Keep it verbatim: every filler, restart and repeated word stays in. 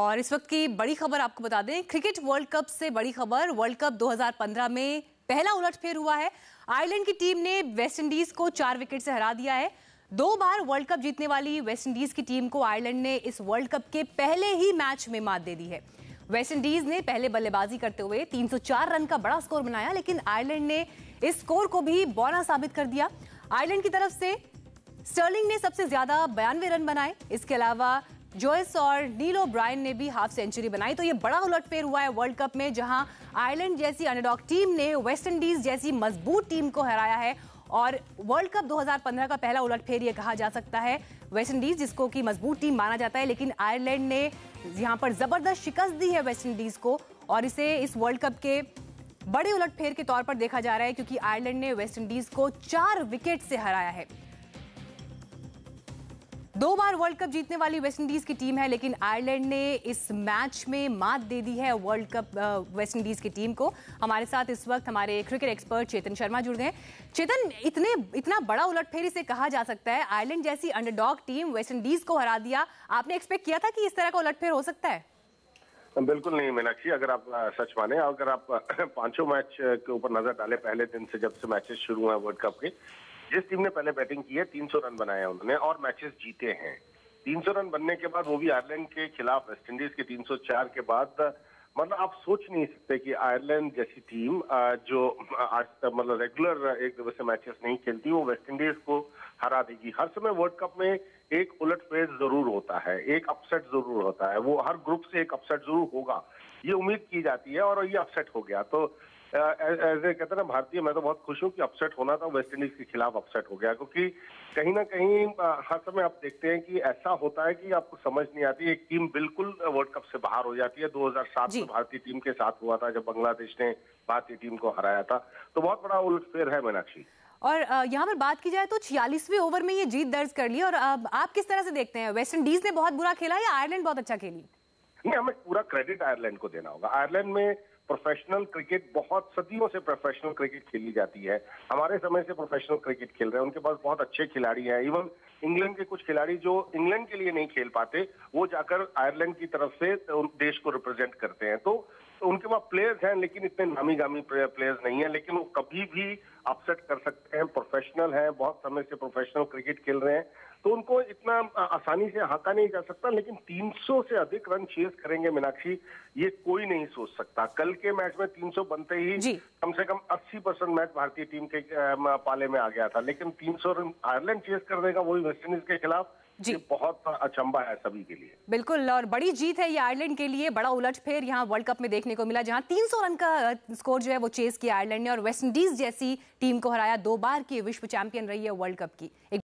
और इस वक्त की बड़ी खबर आपको बता दें, क्रिकेट वर्ल्ड कप से बड़ी खबर, वर्ल्ड कप दो हज़ार पंद्रह में पहला उलटफेर हुआ है। आयरलैंड की टीम ने वेस्ट इंडीज को चार विकेट से हरा दिया है। दो बार वर्ल्ड कप जीतने वाली वेस्ट इंडीज की टीम को आयरलैंड ने इस वर्ल्ड कप के पहले ही मैच में मात दे दी है। वेस्ट इंडीज ने पहले बल्लेबाजी करते हुए तीन सौ चार रन का बड़ा स्कोर बनाया, लेकिन आयरलैंड ने इस स्कोर को भी बौना साबित कर दिया। आयरलैंड की तरफ से स्टर्लिंग ने सबसे ज्यादा बयानवे रन बनाए। इसके अलावा जॉयस और नील ओब्रायन ने भी हाफ सेंचुरी बनाई। तो ये बड़ा उलटफेर हुआ है वर्ल्ड कप में, जहां आयरलैंड जैसी अंडरडॉग टीम ने वेस्ट इंडीज जैसी मजबूत टीम को हराया है और वर्ल्ड कप दो हज़ार पंद्रह का पहला उलटफेर ये कहा जा सकता है। वेस्ट इंडीज जिसको कि मजबूत टीम माना जाता है, लेकिन आयरलैंड ने यहाँ पर जबरदस्त शिकस्त दी है वेस्ट इंडीज को और इसे इस वर्ल्ड कप के बड़े उलटफेर के तौर पर देखा जा रहा है, क्योंकि आयरलैंड ने वेस्ट इंडीज को चार विकेट से हराया है। दो बार वर्ल्ड कप जीतने वाली वेस्टइंडीज की टीम है, लेकिन आयरलैंड ने इस मैच में मात दे दी है वर्ल्ड कप वेस्टइंडीज की टीम को। हमारे साथ इस वक्त हमारे क्रिकेट एक्सपर्ट चेतन शर्मा जुड़ गए हैं। चेतन, इतने इतना बड़ा उलटफेरी से कहा जा सकता है, आयरलैंड जैसी अंडरडॉग टीम वेस्टइंडीज को हरा दिया। आपने एक्सपेक्ट किया था कि इस तरह का उलटफेर हो सकता है? बिल्कुल नहीं मीनाक्षी, अगर आप सच माने, अगर आप पांचों मैच के ऊपर नजर डालें पहले दिन से जब से मैचेस शुरू हुए वर्ल्ड कप के, जिस टीम ने पहले बैटिंग की है तीन सौ रन बनाए हैं उन्होंने और मैचेस जीते हैं। तीन सौ रन बनने के बाद, वो भी आयरलैंड के खिलाफ वेस्टइंडीज के तीन सौ चार के बाद, मतलब आप सोच नहीं सकते कि आयरलैंड जैसी टीम जो आज तक मतलब रेगुलर एक दिवसीय मैचेस नहीं खेलती, वो वेस्टइंडीज को हरा देगी। हर समय वर्ल्ड कप में एक उलटफेर जरूर होता है, एक अपसेट जरूर होता है, वो हर ग्रुप से एक अपसेट जरूर होगा, ये उम्मीद की जाती है और ये अपसेट हो गया। तो ऐसे कहते हैं ना भारतीय, मैं तो बहुत खुश हूँ कि अपसेट होना था, वेस्ट इंडीज के खिलाफ अपसेट हो गया, क्योंकि कहीं ना कहीं हर समय आप देखते हैं कि ऐसा होता है कि आपको समझ नहीं आती, एक टीम बिल्कुल वर्ल्ड कप से बाहर हो जाती है। दो हज़ार सात में भारतीय टीम के साथ हुआ था, जब बांग्लादेश ने भारतीय टीम को हराया था। तो बहुत बड़ा उलटफेर है मीनाक्षी। और यहाँ पर बात की जाए तो छियालीसवें ओवर में ये जीत दर्ज कर ली, और आप किस तरह से देखते हैं, वेस्ट इंडीज ने बहुत बुरा खेला या आयरलैंड बहुत अच्छा खेली? नहीं, हमें पूरा क्रेडिट आयरलैंड को देना होगा। आयरलैंड में प्रोफेशनल क्रिकेट, बहुत सदियों से प्रोफेशनल क्रिकेट खेली जाती है, हमारे समय से प्रोफेशनल क्रिकेट खेल रहे हैं, उनके पास बहुत अच्छे खिलाड़ी हैं। इवन इंग्लैंड के कुछ खिलाड़ी जो इंग्लैंड के लिए नहीं खेल पाते, वो जाकर आयरलैंड की तरफ से देश को रिप्रेजेंट करते हैं। तो उनके पास प्लेयर्स हैं, लेकिन इतने नामी गामी प्लेयर्स नहीं है, लेकिन वो कभी भी अपसेट कर सकते हैं। प्रोफेशनल हैं, बहुत समय से प्रोफेशनल क्रिकेट खेल रहे हैं, तो उनको इतना आसानी से हाका नहीं जा सकता। लेकिन तीन सौ से अधिक रन चेज करेंगे मीनाक्षी, ये कोई नहीं सोच सकता। कल के मैच में तीन सौ बनते ही कम से कम अस्सी परसेंट मैच भारतीय टीम के पाले में आ गया था, लेकिन तीन सौ रन आयरलैंड चेज कर देगा वो भी वेस्ट इंडीज के खिलाफ, ये बहुत अचंभा है सभी के लिए। बिल्कुल, और बड़ी जीत है ये आयरलैंड के लिए। बड़ा उलटफेर यहाँ वर्ल्ड कप में देखने को मिला, जहाँ तीन सौ रन का स्कोर जो है वो चेज किया आयरलैंड ने और वेस्ट इंडीज जैसी टीम को हराया। दो बार की विश्व चैंपियन रही है वर्ल्ड कप की।